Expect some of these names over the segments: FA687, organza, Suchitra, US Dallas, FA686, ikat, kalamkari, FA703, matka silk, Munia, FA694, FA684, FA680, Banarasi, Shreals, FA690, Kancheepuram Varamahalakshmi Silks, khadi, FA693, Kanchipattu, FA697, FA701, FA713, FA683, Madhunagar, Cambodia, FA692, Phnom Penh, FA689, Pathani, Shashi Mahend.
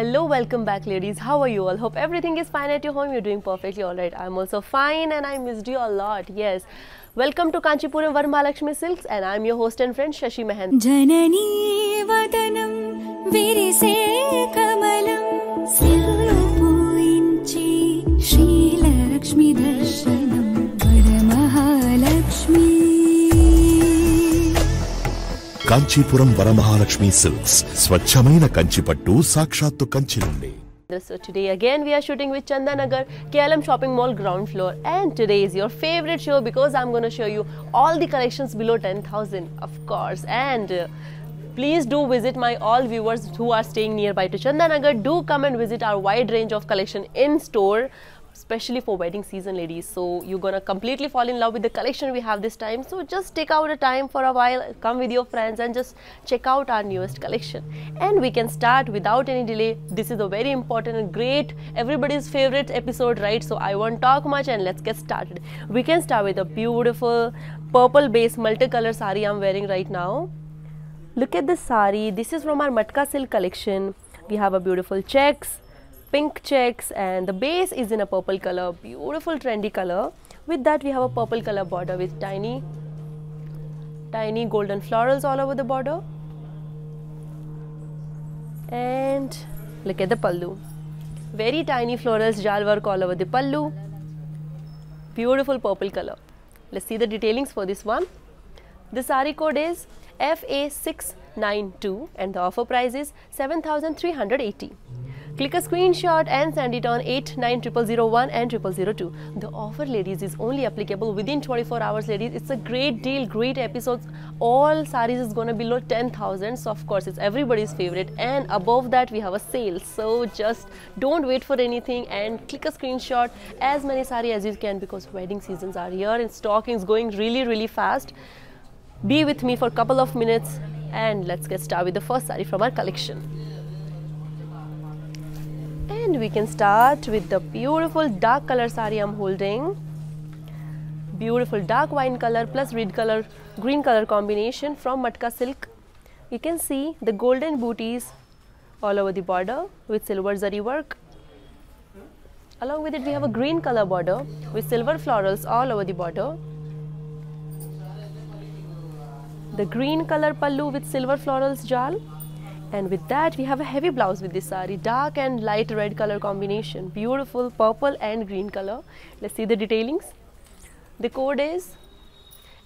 Hello, welcome back ladies. How are you all? Hope everything is fine at your home. You're doing perfectly alright. I'm also fine and I missed you a lot. Yes. Welcome to Kancheepuram Varamahalakshmi Silks and I'm your host and friend Shashi Mahend. Janani Vadanam Virise Kamalam Silpuinchi Shri Lakshmi Darshanam Varamahalakshmi. Kancheepuram Varamahalakshmi Silks. Swachhamaina Kanchipattu Sakshattu Kanchilundi. So today again we are shooting with Chandanagar KLM shopping mall ground floor, and today is your favorite show because I'm going to show you all the collections below 10,000, of course. And please do visit my all viewers who are staying nearby to Chandanagar. Do come and visit our wide range of collection in store, especially for wedding season ladies. So you're gonna completely fall in love with the collection we have this time. So just take out a time for a while, come with your friends and just check out our newest collection. And we can start without any delay. This is a very important and great, everybody's favorite episode, right? So I won't talk much and let's get started. We can start with a beautiful purple base multicolor sari I'm wearing right now. Look at this sari. This is from our matka silk collection. We have a beautiful checks, pink checks, and the base is in a purple color, beautiful trendy color. With that we have a purple color border with tiny golden florals all over the border. And look at the pallu, very tiny florals, jal work all over the pallu, beautiful purple color. Let's see the detailings for this one. The saree code is FA692 and the offer price is 7,380. Click a screenshot and send it on 890001 and 0002. The offer ladies is only applicable within 24 hours ladies. It's a great deal, great episodes. All sarees is gonna be below 10,000. So of course it's everybody's favorite, and above that we have a sale. So just don't wait for anything and click a screenshot as many sarees as you can, because wedding seasons are here and stocking is going really fast. Be with me for a couple of minutes and let's get started with the first saree from our collection. And we can start with the beautiful dark color sari I'm holding. Beautiful dark wine color plus red color, green color combination from matka silk. You can see the golden booties all over the border with silver zari work. Along with it we have a green color border with silver florals all over the border. The green color pallu with silver florals jal. And with that we have a heavy blouse with this saree, dark and light red color combination, beautiful purple and green color. Let's see the detailings. The code is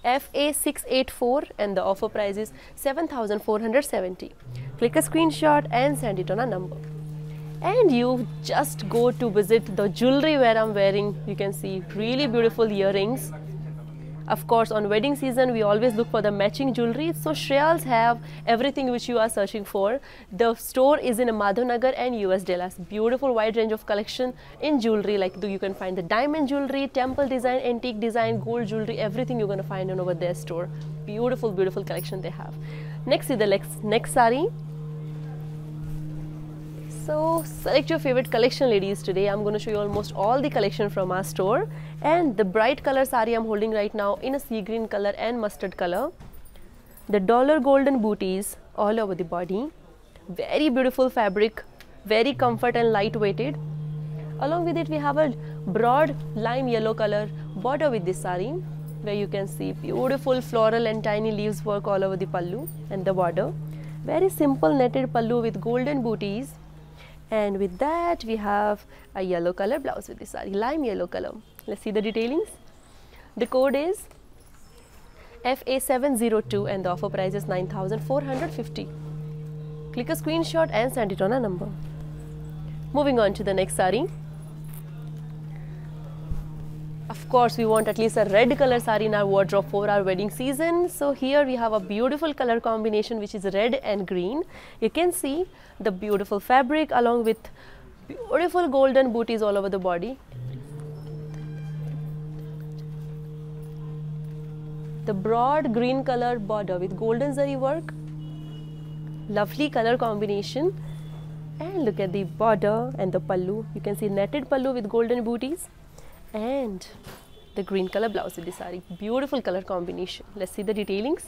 FA684 and the offer price is 7,470. Click a screenshot and send it on a number. And you just go to visit the jewelry where I'm wearing. You can see really beautiful earrings. Of course, on wedding season, we always look for the matching jewelry. So Shreals have everything which you are searching for. The store is in Madhunagar and US Dallas. Beautiful wide range of collection in jewelry. Like you can find the diamond jewelry, temple design, antique design, gold jewelry, everything you're going to find on over their store. Beautiful, beautiful collection they have. Next is the next saree. So select your favorite collection ladies. Today I'm going to show you almost all the collection from our store. And the bright color saree I'm holding right now in a sea green color and mustard color. The dollar golden booties all over the body. Very beautiful fabric, very comfort and light weighted. Along with it we have a broad lime yellow color border with this saree, where you can see beautiful floral and tiny leaves work all over the pallu and the border. Very simple netted pallu with golden booties. And with that we have a yellow color blouse with this saree, lime yellow color. Let's see the detailings. The code is FA702 and the offer price is 9,450. Click a screenshot and send it on a number. Moving on to the next saree. Of course we want at least a red color saree in our wardrobe for our wedding season. So here we have a beautiful color combination which is red and green. You can see the beautiful fabric along with beautiful golden booties all over the body. The broad green color border with golden zari work. Lovely color combination. And look at the border and the pallu. You can see netted pallu with golden booties. And the green color blouse with the saree, beautiful color combination. Let's see the detailings.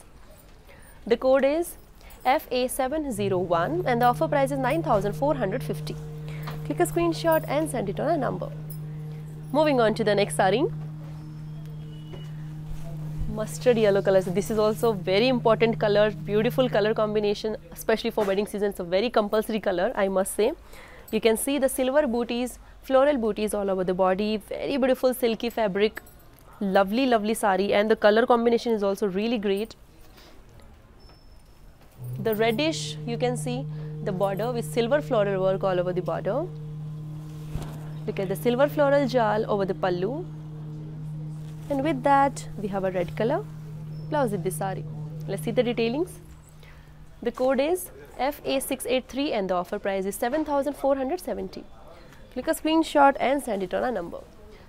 The code is FA701 and the offer price is 9,450. Click a screenshot and send it on a number. Moving on to the next saree. Mustard yellow colors. This is also very important color, beautiful color combination, especially for wedding season. It's a very compulsory color, I must say. You can see the silver booties, floral booties all over the body, very beautiful silky fabric, lovely, lovely saree, and the color combination is also really great. The reddish, you can see the border with silver floral work all over the border. Look at the silver floral jal over the pallu, and with that we have a red color blouse with the saree. Let's see the detailings. The code is FA683 and the offer price is 7,470. Click a screenshot and send it on a number.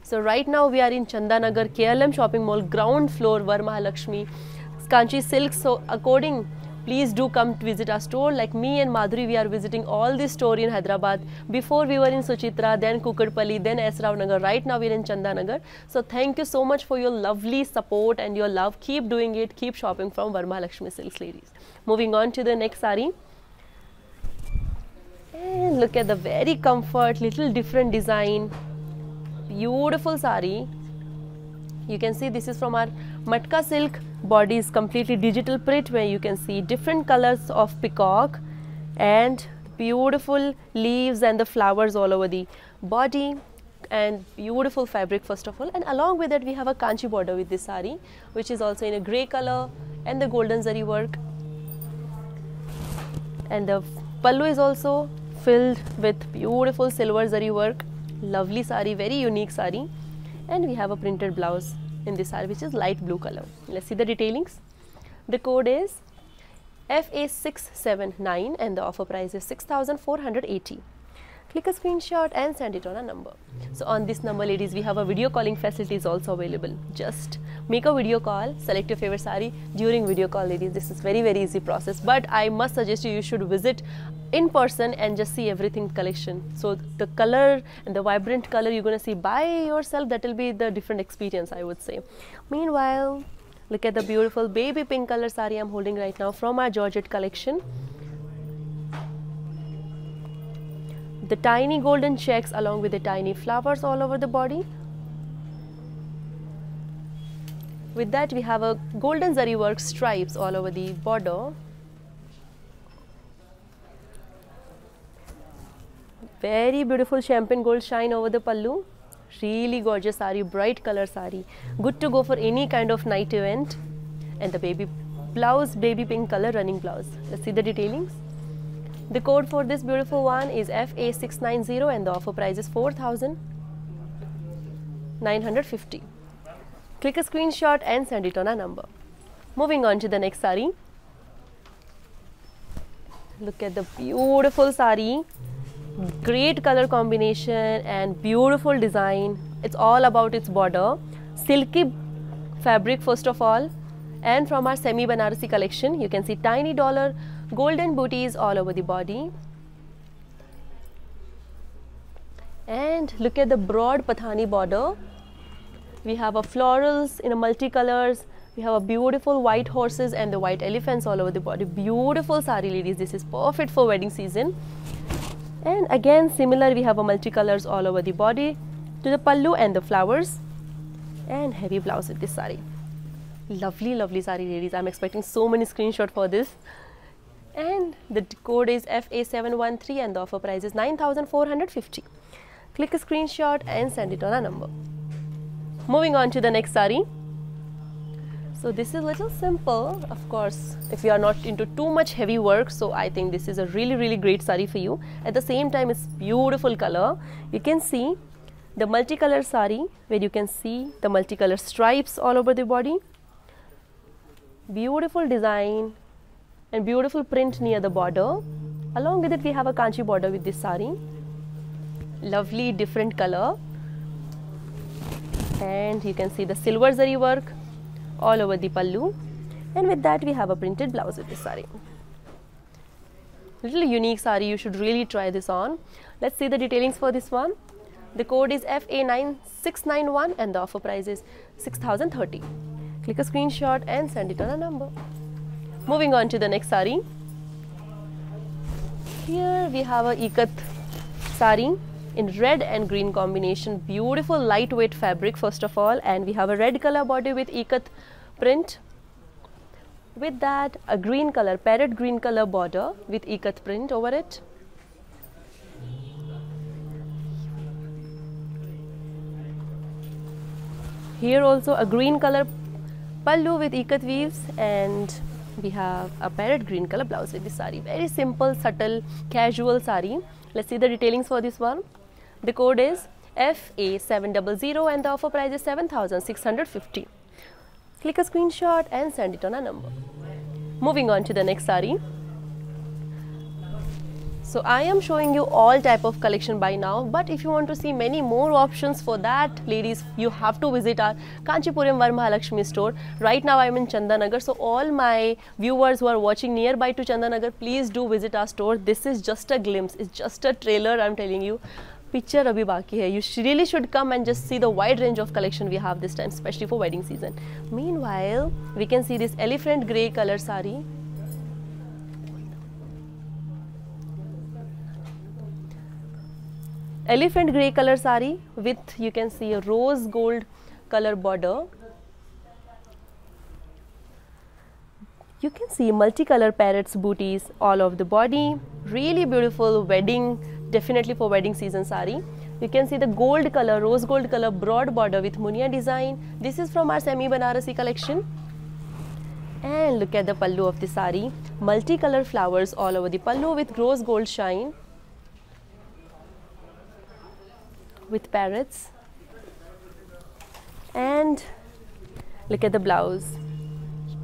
So right now we are in Chandanagar KLM shopping mall ground floor, Varamahalakshmi Kanchi Silks. So according, please do come to visit our store. Like me and Madhuri, we are visiting all this store in Hyderabad. Before we were in Suchitra, then Kukatpally, then S. Ravnagar. Right now we are in Chandanagar. So thank you so much for your lovely support and your love. Keep doing it. Keep shopping from Varamahalakshmi Silks, ladies. Moving on to the next saree. And look at the very comfort, little different design. Beautiful saree. You can see this is from our matka silk. Body is completely digital print where you can see different colors of peacock and beautiful leaves and the flowers all over the body and beautiful fabric first of all, and along with that we have a kanchi border with this saree, which is also in a grey color and the golden zari work, and the pallu is also filled with beautiful silver zari work. Lovely saree, very unique saree, and we have a printed blouse in this saree which is light blue color. Let's see the detailings. The code is FA679 and the offer price is 6,480. Click a screenshot and send it on a number. So on this number, ladies, we have a video calling facilities also available. Just make a video call, select your favorite saree during video call, ladies. This is very easy process, but I must suggest you should visit in person and just see everything collection. So the color and the vibrant color you're gonna see by yourself, that will be the different experience, I would say. Meanwhile, look at the beautiful baby pink color saree I'm holding right now from our Georgette collection. The tiny golden checks along with the tiny flowers all over the body. With that we have a golden zari work stripes all over the border. Very beautiful champagne gold shine over the pallu. Really gorgeous saree, bright color saree. Good to go for any kind of night event. And the baby blouse, baby pink color running blouse. Let's see the detailings. The code for this beautiful one is FA690 and the offer price is 4,950. Click a screenshot and send it on a number. Moving on to the next saree. Look at the beautiful saree. Great color combination and beautiful design. It's all about its border. Silky fabric first of all. And from our semi Banarasi collection, you can see tiny dollar golden booties all over the body, and look at the broad pathani border. We have a florals in a multicolors, we have a beautiful white horses and the white elephants all over the body. Beautiful saree, ladies. This is perfect for wedding season. And again similar, we have a multicolors all over the body to the pallu and the flowers, and heavy blouse with this saree. Lovely, lovely saree, ladies. I'm expecting so many screenshots for this. And the code is FA713 and the offer price is 9,450. Click a screenshot and send it on a number. Moving on to the next saree. So this is little simple, of course, if you are not into too much heavy work. So I think this is a really great saree for you. At the same time, it's beautiful color. You can see the multicolor saree where you can see the multicolor stripes all over the body. Beautiful design and beautiful print near the border. Along with it we have a kanchi border with this saree. Lovely different color, and you can see the silver zari work all over the pallu, and with that we have a printed blouse with this saree. Little unique saree, you should really try this on. Let's see the detailings for this one. The code is FA691 and the offer price is 6,030. Click a screenshot and send it on a number. Moving on to the next saree. here we have a ikat sari in red and green combination. Beautiful lightweight fabric first of all, and we have a red color body with ikat print. With that, a green color, parrot green color border with ikat print over it. Here also a green color pallu with ikat weaves, and we have a parrot green color blouse with this sari. Very simple, subtle, casual sari. Let's see the detailings for this one. The code is FA700 and the offer price is 7,650. Click a screenshot and send it on a number. Moving on to the next sari. So I am showing you all type of collection by now, but if you want to see many more options, for that, ladies, you have to visit our Kancheepuram Varamahalakshmi store. Right now I am in Chandanagar, so all my viewers who are watching nearby to Chandanagar, please do visit our store. This is just a glimpse, it's just a trailer, I am telling you. Picture abhi baki hai. You really should come and just see the wide range of collection we have this time, especially for wedding season. Meanwhile, we can see this elephant grey color sari. Elephant grey color sari with, you can see, a rose gold color border. You can see multicolor parrots booties all over the body. Really beautiful wedding, definitely for wedding season sari. You can see the gold color, rose gold color broad border with munia design. This is from our semi Banarasi collection. And look at the pallu of the sari. Multicolor flowers all over the pallu with rose gold shine, with parrots. And look at the blouse,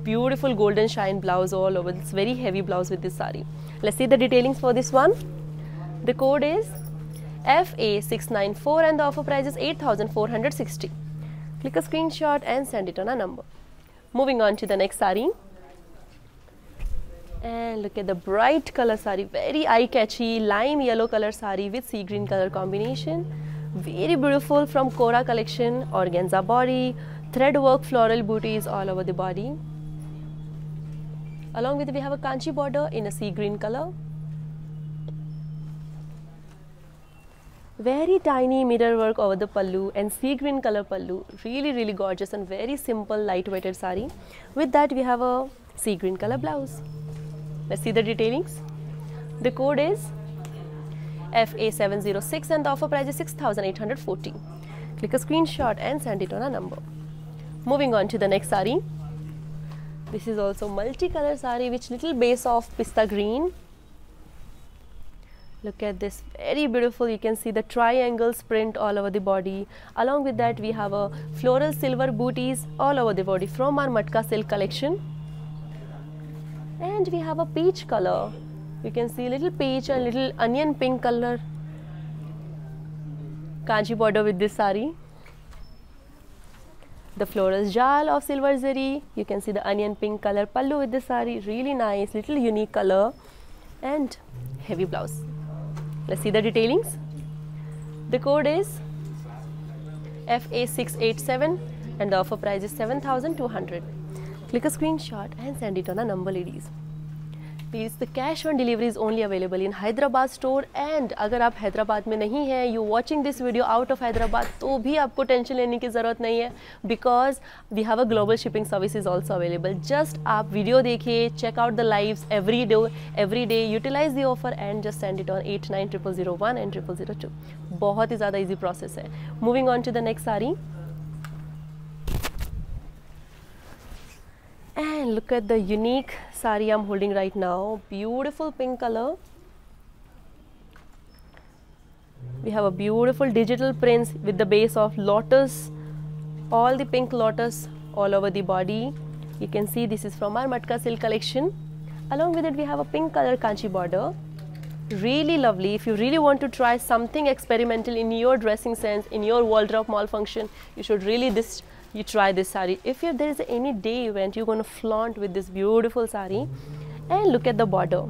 beautiful golden shine blouse all over. It's very heavy blouse with this sari. Let's see the detailings for this one. The code is FA694 and the offer price is 8,460. Click a screenshot and send it on a number. Moving on to the next sari. And look at the bright color sari, very eye-catchy lime yellow color sari with sea green color combination. Very beautiful from Kora collection, organza body, thread work floral booties all over the body. Along with it, we have a kanchi border in a sea green color. Very tiny mirror work over the pallu and sea green color pallu. Really, really gorgeous and very simple light-weighted sari. With that, we have a sea green color blouse. Let's see the detailings. The code is FA706 and the offer price is 6,840. Click a screenshot and send it on a number. Moving on to the next sari. This is also multicolor sari with little base of pista green. Look at this, very beautiful. You can see the triangles print all over the body. Along with that, we have a floral silver booties all over the body from our Matka silk collection. And we have a peach color. You can see little peach and little onion pink color kanchi border with this sari. The floral jal of silver zari. You can see the onion pink color pallu with this sari. Really nice, little unique color and heavy blouse. Let's see the detailings. The code is FA687 and the offer price is 7,200. Click a screenshot and send it on a number, ladies. Please, the cash on delivery is only available in Hyderabad store, and अगर आप हैदराबाद में नहीं हैं, you watching this video out of Hyderabad, तो भी आपको tension लेने की ज़रूरत नहीं है, because we have a global shipping services also available. Just आप video देखिए, check out the lives every day, utilize the offer and just send it on 890001 and 0002. बहुत ही ज़्यादा easy process है. Moving on to the next sari. And look at the unique sari I'm holding right now. Beautiful pink color. We have a beautiful digital prints with the base of lotus. All the pink lotus all over the body. You can see this is from our Matka silk collection. Along with it, we have a pink color kanchi border. Really lovely. If you really want to try something experimental in your dressing sense, in your wardrobe malfunction, you should really you try this sari. If there is any day event, you're going to flaunt with this beautiful sari. And look at the border.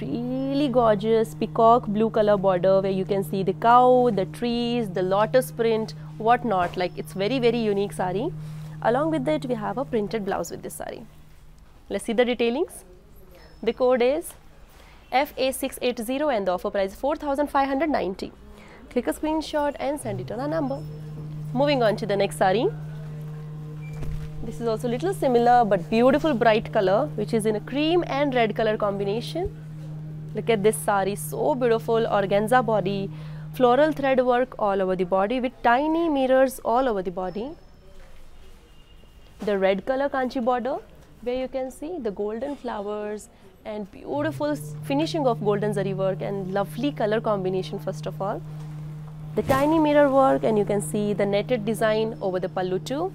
Really gorgeous peacock blue color border where you can see the cow, the trees, the lotus print, whatnot. Like, it's very, very unique sari. Along with it, we have a printed blouse with this sari. Let's see the detailings. The code is FA680 and the offer price 4590. Click a screenshot and send it on our number. Moving on to the next saree. This is also little similar but beautiful bright color, which is in a cream and red color combination. Look at this saree, so beautiful, organza body, floral thread work all over the body with tiny mirrors all over the body. The red color kanchi border where you can see the golden flowers and beautiful finishing of golden zari work and lovely color combination first of all. The tiny mirror work and you can see the netted design over the pallu too.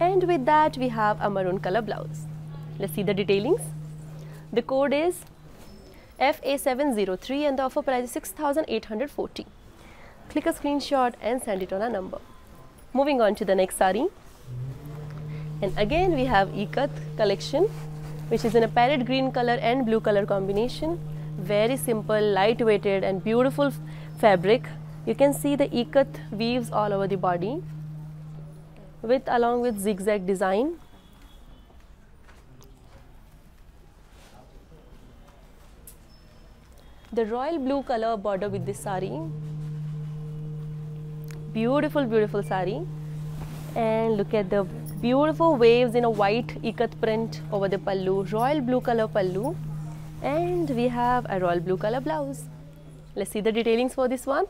And with that we have a maroon color blouse. Let's see the detailings. The code is FA703 and the offer price is 6840. Click a screenshot and send it on a number. Moving on to the next saree. And again we have ikat collection, which is in a parrot green color and blue color combination. Very simple, light weighted and beautiful fabric. You can see the ikat weaves all over the body with along with zigzag design. The royal blue color border with this saree. Beautiful, beautiful saree. And look at the beautiful waves in a white ikat print over the pallu, royal blue color pallu. And we have a royal blue color blouse. Let's see the detailings for this one.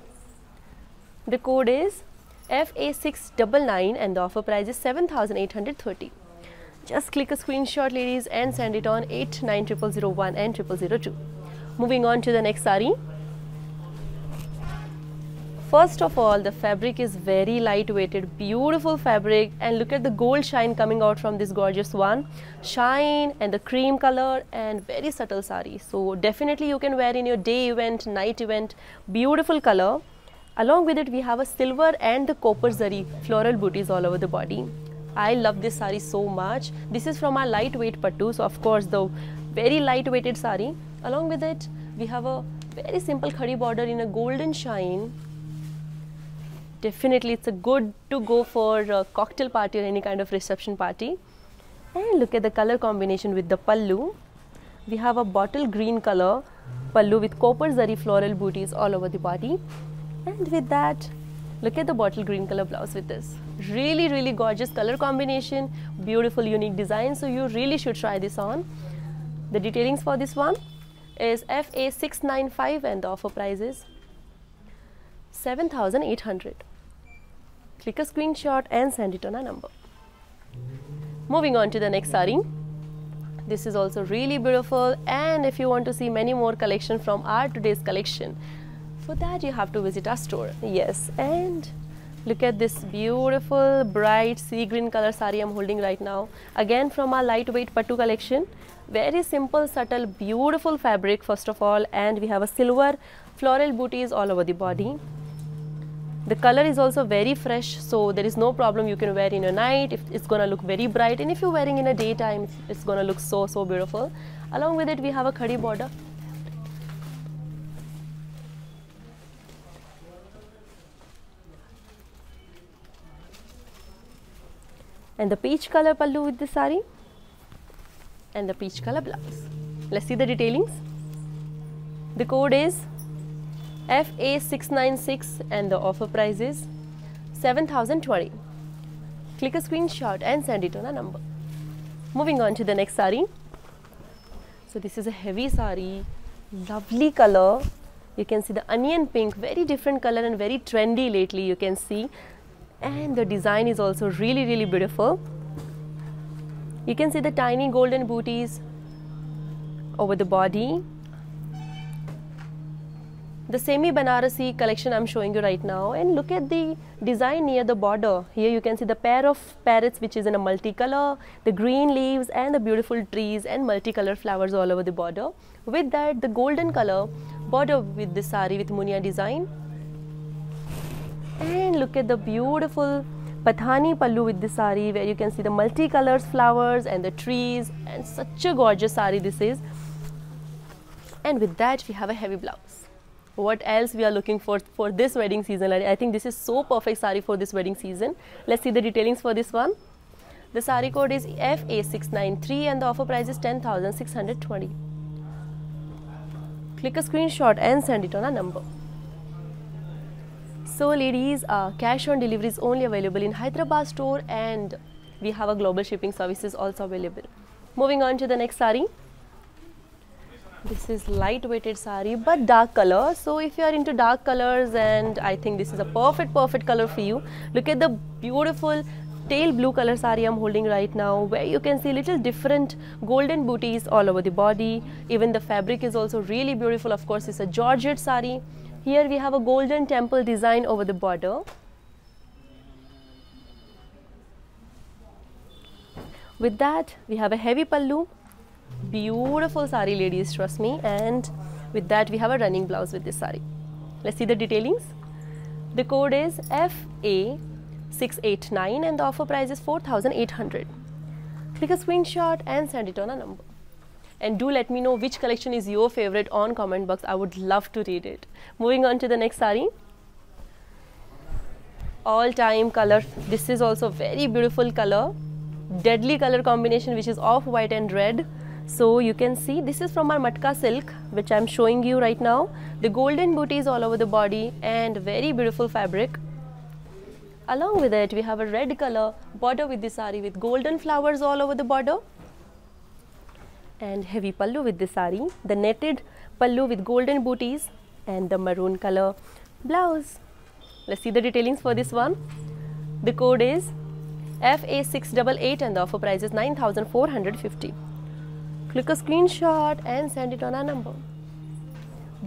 The code is FA699 and the offer price is 7830. Just click a screenshot, ladies, and send it on 890001 and 0002. Moving on to the next saree. First of all, the fabric is very lightweighted, beautiful fabric, and look at the gold shine coming out from this gorgeous one. Shine and the cream color and very subtle saree. So definitely you can wear in your day event, night event. Beautiful color. Along with it, we have a silver and the copper zari floral booties all over the body. I love this saree so much. This is from our lightweight pattu, so of course the very lightweighted saree. Along with it, we have a very simple khadi border in a golden shine. Definitely it's a good to go for a cocktail party or any kind of reception party. And look at the color combination with the pallu. We have a bottle green color pallu with copper zari floral booties all over the body. And with that, look at the bottle green color blouse with this. Really gorgeous color combination, beautiful unique design, so you really should try this on. The detailings for this one is FA695 and the offer price is 7800. Click a screenshot and send it on a number. Moving on to the next saree. This is also really beautiful, and if you want to see many more collection from our today's collection, for that you have to visit our store. Yes, and look at this beautiful bright sea green color saree I'm holding right now. Again from our lightweight pattu collection. Very simple, subtle, beautiful fabric first of all, and we have a silver floral booties all over the body. The color is also very fresh, so there is no problem, you can wear in your night, if it's gonna look very bright, and if you're wearing in a daytime, it's gonna look so beautiful. Along with it, we have a khadi border. And the peach color pallu with the saree and the peach color blouse. Let's see the detailings. The code is FA696 and the offer price is 7020. Click a screenshot and send it on a number. Moving on to the next saree. So this is a heavy saree, lovely color. You can see the onion pink, very different color and very trendy lately, you can see. And the design is also really beautiful. You can see the tiny golden booties over the body. The semi Banarasi collection I'm showing you right now, and look at the design near the border. Here you can see the pair of parrots which is in a multicolor, the green leaves and the beautiful trees and multicolor flowers all over the border. With that, the golden color border with the saree with Munia design. And look at the beautiful Pathani pallu with this saree where you can see the multicolors, flowers and the trees, and such a gorgeous saree this is. And with that we have a heavy blouse. What else we are looking for this wedding season? I think this is so perfect saree for this wedding season. Let's see the detailings for this one. The saree code is FA693 and the offer price is 10620. Click a screenshot and send it on our number. So ladies, cash on delivery is only available in Hyderabad store, and we have a global shipping services also available. Moving on to the next saree. This is light weighted saree but dark color. So if you are into dark colors, and I think this is a perfect color for you. Look at the beautiful teal blue color saree I'm holding right now, where you can see little different golden booties all over the body. Even the fabric is also really beautiful. Of course, it's a georgette saree. Here we have a golden temple design over the border . With that, we have a heavy pallu. Beautiful saree, ladies, trust me. And with that, we have a running blouse with this saree. Let's see the detailings. The code is FA689 and the offer price is 4,800. Click a screenshot and send it on a number. And do let me know which collection is your favorite on comment box. I would love to read it. Moving on to the next saree. All time color. This is also very beautiful color. Deadly color combination, which is off white and red. So you can see this is from our matka silk, which I'm showing you right now. The golden booties all over the body and very beautiful fabric. Along with it, we have a red color border with this saree with golden flowers all over the border. And heavy pallu with this saree, the netted pallu with golden booties and the maroon color blouse. Let's see the detailings for this one. The code is FA688 and the offer price is 9,450. Click a screenshot and send it on our number.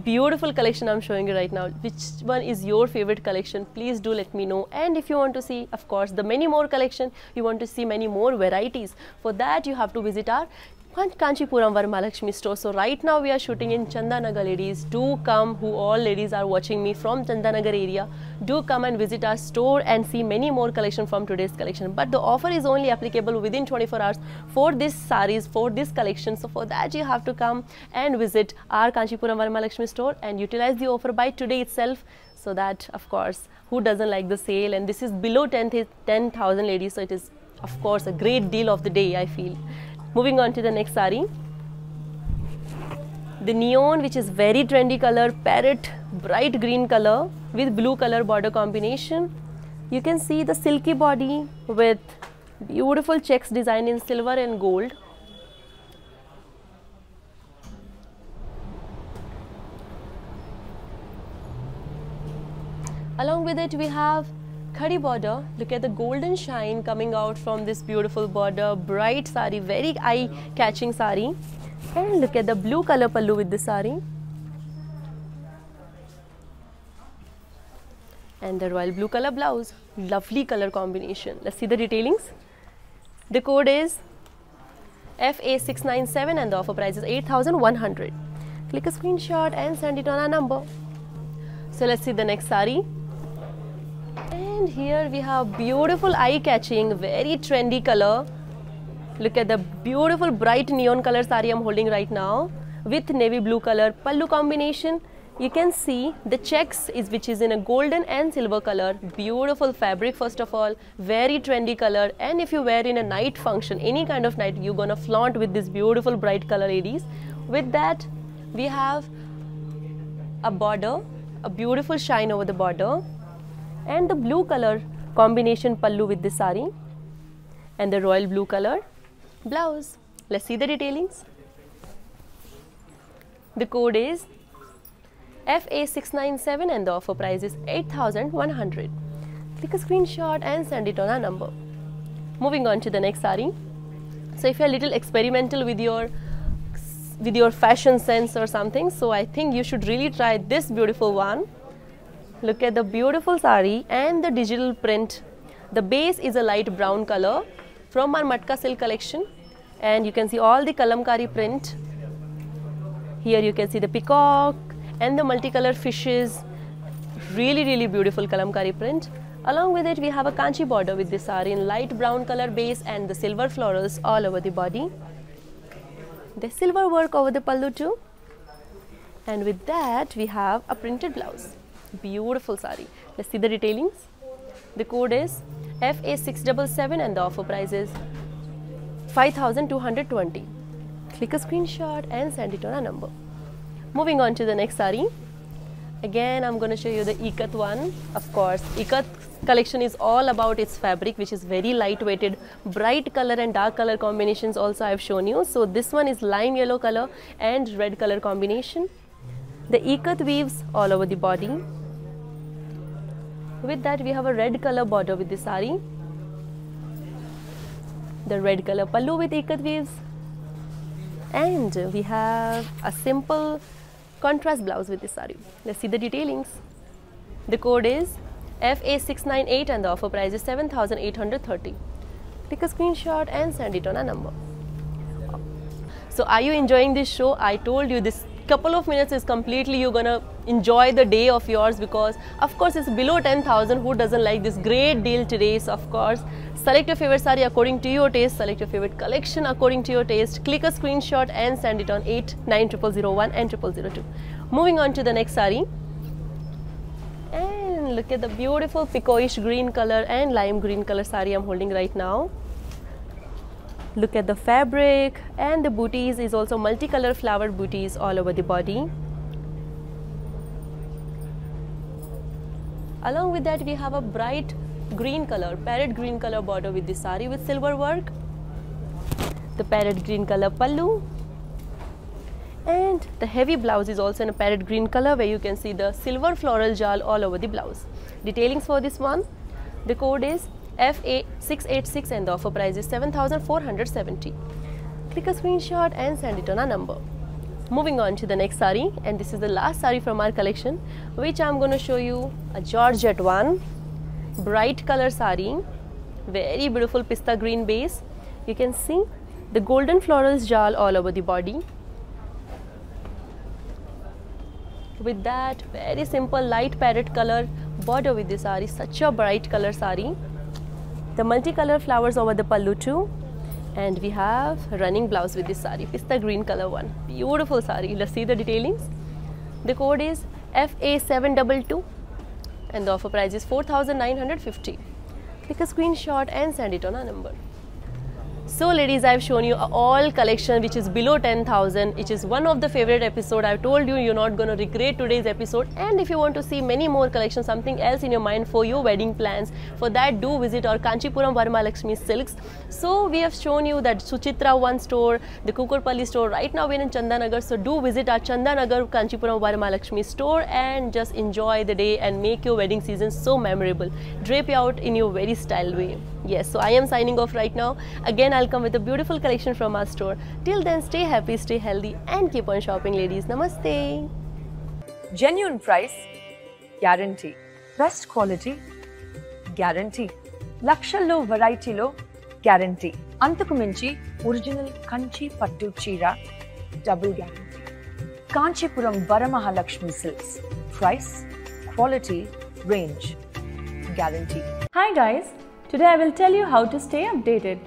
Beautiful collection I'm showing you right now. Which one is your favorite collection? Please do let me know. And if you want to see, of course, the many more collection, you want to see many more varieties. For that, you have to visit our Kancheepuram Varamahalakshmi store. So right now we are shooting in Chandanagar, ladies. Do come, who all ladies are watching me from Chandanagar area. Do come and visit our store and see many more collection from today's collection. But the offer is only applicable within 24 hours for this sarees, for this collection. So for that you have to come and visit our Kancheepuram Varamahalakshmi store and utilize the offer by today itself. So that, of course, who doesn't like the sale? And this is below 10,000, ladies. So it is, of course, a great deal of the day, I feel. Moving on to the next saree, the neon, which is very trendy color, parrot bright green color with blue color border combination. You can see the silky body with beautiful checks design in silver and gold. Along with it, we have khadi border. Look at the golden shine coming out from this beautiful border. Bright saree, very eye catching saree. And look at the blue color pallu with this saree and the royal blue color blouse. Lovely color combination. Let's see the detailings. The code is FA697 and the offer price is 8,100. Click a screenshot and send it on our number. So let's see the next saree. And here we have beautiful eye-catching, very trendy color. Look at the beautiful bright neon color saree I'm holding right now with navy blue color pallu combination. You can see the checks is which is in a golden and silver color. Beautiful fabric, first of all, very trendy color. And if you wear in a night function, any kind of night, you're gonna flaunt with this beautiful bright color, ladies. With that, we have a border, a beautiful shine over the border. And the blue color combination pallu with this saree and the royal blue color blouse. Let's see the detailings. The code is FA697 and the offer price is 8,100. Click a screenshot and send it on our number. Moving on to the next saree. So if you are a little experimental with your fashion sense or something, so I think you should really try this beautiful one. Look at the beautiful saree and the digital print. The base is a light brown color from our matka silk collection, and you can see all the kalamkari print. Here you can see the peacock and the multicolored fishes. Really beautiful kalamkari print. Along with it, we have a kanchi border with this saree in light brown color base and the silver florals all over the body. The silver work over the pallu too. And with that, we have a printed blouse. Beautiful saree. Let's see the detailings. The code is FA677 and the offer price is 5,220. Click a screenshot and send it on a number. Moving on to the next saree. Again, I'm going to show you the ikat one. Of course, ikat collection is all about its fabric, which is very lightweighted. Bright color and dark color combinations also I've shown you. So this one is lime yellow color and red color combination. The ikat weaves all over the body. With that, we have a red color border with the saree. The red color pallu with ikat weaves. And we have a simple contrast blouse with this saree. Let's see the detailings. The code is FA698 and the offer price is 7,830. Take a screenshot and send it on a number. So are you enjoying this show? I told you this couple of minutes is completely you're gonna enjoy the day of yours, because of course it's below 10,000. Who doesn't like this great deal today? So of course, select your favorite saree according to your taste, select your favorite collection according to your taste, click a screenshot and send it on 890001 and 0002. Moving on to the next saree, and look at the beautiful peacoish green color and lime green color saree I'm holding right now. Look at the fabric, and the booties is also multicolor flowered booties all over the body. Along with that, we have a bright green color, parrot green color border with the saree with silver work. The parrot green color pallu. And the heavy blouse is also in a parrot green color, where you can see the silver floral jal all over the blouse. Detailings for this one. The code is FA686 and the offer price is 7,470. Click a screenshot and send it on a number. Moving on to the next saree, and this is the last saree from our collection, which I'm going to show you, a georgette one. Bright color saree, very beautiful pista green base. You can see the golden florals jal all over the body. With that, very simple light parrot color border with the saree, such a bright color saree. The multicolor flowers over the pallu too. And we have running blouse with this saree, pista green color one. Beautiful saree. Let's see the detailings. The code is FA702 and the offer price is 4,950. Take a screenshot and send it on a number. So ladies, I've shown you all collection which is below 10,000. It is one of the favorite episode. I've told you, you're not going to regret today's episode. And if you want to see many more collections, something else in your mind for your wedding plans, for that do visit our Kancheepuram Varamahalakshmi Silks. So we have shown you that Suchitra one store, the Kukatpally store. Right now we're in Chandanagar, so do visit our Chandanagar Kancheepuram Varamahalakshmi store and just enjoy the day and make your wedding season so memorable. Drape you out in your very style way. Yes, so I am signing off right now. Again, I'll come with a beautiful collection from our store. Till then, stay happy, stay healthy, and keep on shopping, ladies. Namaste. Genuine price, guarantee. Best quality, guarantee. Lakshallo variety lo, guarantee. Antakuminchi, original Kanchi Pattu Chira, double guarantee. Kancheepuram Varamahalakshmi Silks. Price, quality, range, guarantee. Hi guys, today I will tell you how to stay updated.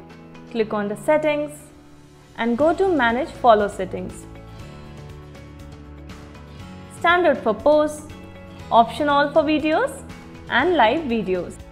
Click on the settings and go to manage follow settings. Standard for posts, optional for videos and live videos.